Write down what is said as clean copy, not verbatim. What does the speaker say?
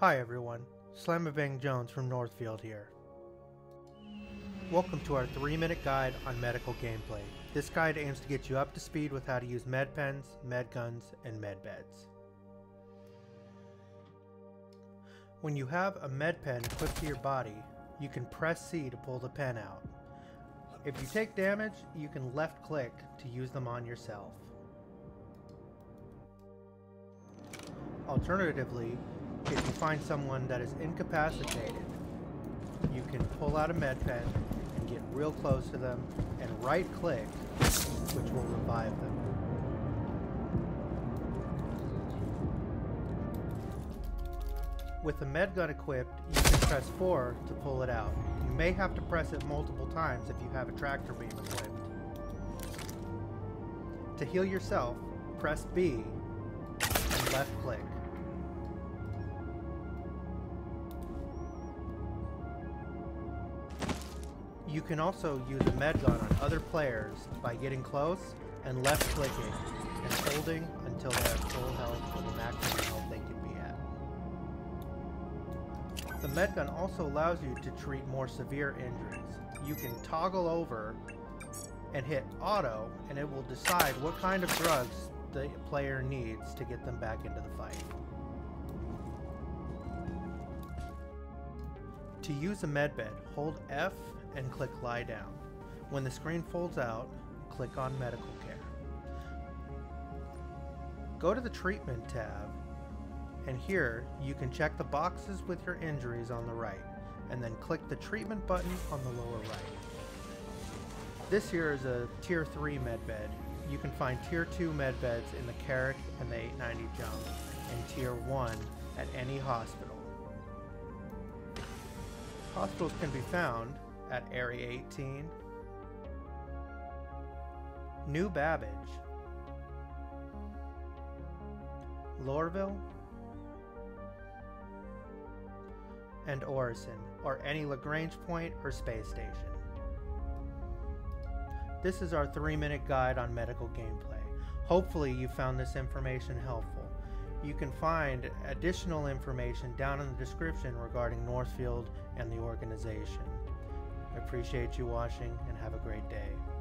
Hi everyone, Slammabang Jones from Northfield here. Welcome to our 3-minute guide on medical gameplay. This guide aims to get you up to speed with how to use med pens, med guns, and med beds. When you have a med pen clipped to your body, you can press C to pull the pen out. If you take damage, you can left click to use them on yourself. Alternatively, if you find someone that is incapacitated, you can pull out a med pen and get real close to them and right click, which will revive them. With the med gun equipped, you can press 4 to pull it out. You may have to press it multiple times if you have a tractor beam equipped. To heal yourself, press B and left click. You can also use a med gun on other players by getting close and left clicking and holding until they have full health for the maximum health they can be at. The med gun also allows you to treat more severe injuries. You can toggle over and hit auto and it will decide what kind of drugs the player needs to get them back into the fight. To use a medbed, hold F and click lie down. When the screen folds out, click on medical care. Go to the treatment tab, and here you can check the boxes with your injuries on the right, and then click the treatment button on the lower right. This here is a tier 3 medbed. You can find tier 2 medbeds in the Carrick and the 890 Jump, and tier 1 at any hospital. Hospitals can be found at Area 18, New Babbage, Lorville, and Orison, or any Lagrange point or space station. This is our 3-minute guide on medical gameplay. Hopefully you found this information helpful. You can find additional information down in the description regarding Northfield and the organization. I appreciate you watching and have a great day.